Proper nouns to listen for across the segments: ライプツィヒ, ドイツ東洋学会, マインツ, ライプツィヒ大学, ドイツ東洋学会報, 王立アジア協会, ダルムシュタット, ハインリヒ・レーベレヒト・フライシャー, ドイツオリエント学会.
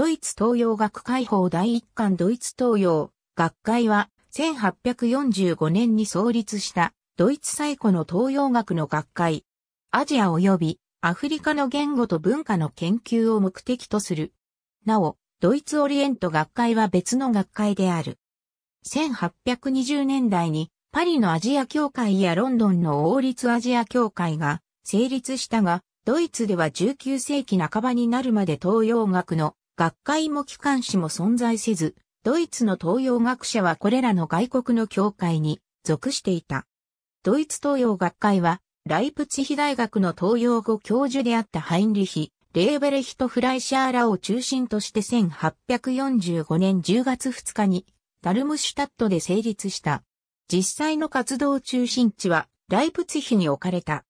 ドイツ東洋学会報第一巻ドイツ東洋学会は1845年に創立したドイツ最古の東洋学の学会。アジア及びアフリカの言語と文化の研究を目的とする。なお、ドイツオリエント学会は別の学会である。1820年代にパリのアジア協会やロンドンの王立アジア協会が成立したが、ドイツでは19世紀半ばになるまで東洋学の学会も機関誌も存在せず、ドイツの東洋学者はこれらの外国の協会に属していた。ドイツ東洋学会は、ライプツィヒ大学の東洋語教授であったハインリヒ・レーベレヒト・フライシャーらを中心として1845年10月2日にダルムシュタットで成立した。実際の活動中心地はライプツィヒに置かれた。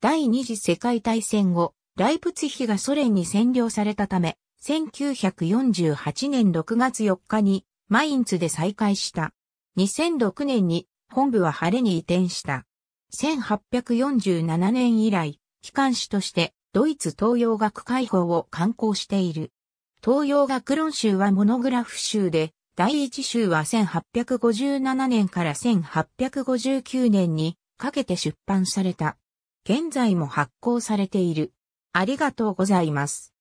第二次世界大戦後、ライプツィヒがソ連に占領されたため、1948年6月4日にマインツで再開した。2006年に本部は晴れに移転した。1847年以来、機関誌としてドイツ東洋学会報を刊行している。東洋学論集はモノグラフ集で、第一集は1857年から1859年にかけて出版された。現在も発行されている。ありがとうございます。